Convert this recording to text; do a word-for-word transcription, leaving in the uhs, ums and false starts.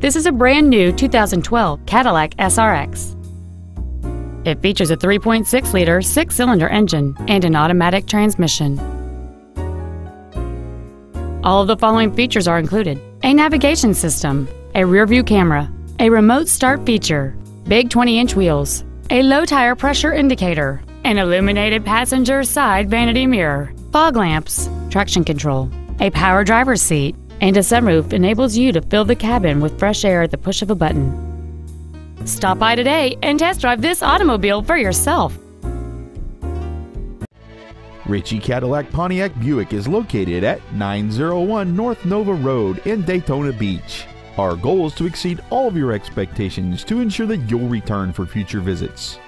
This is a brand new two thousand twelve Cadillac S R X. It features a three point six liter six-cylinder engine and an automatic transmission. All of the following features are included: a navigation system, a rear-view camera, a remote start feature, big twenty inch wheels, a low tire pressure indicator, an illuminated passenger side vanity mirror, fog lamps, traction control, a power driver's seat, and a sunroof enables you to fill the cabin with fresh air at the push of a button. Stop by today and test drive this automobile for yourself. Ritchey Cadillac Pontiac Buick is located at nine oh one North Nova Road in Daytona Beach. Our goal is to exceed all of your expectations to ensure that you'll return for future visits.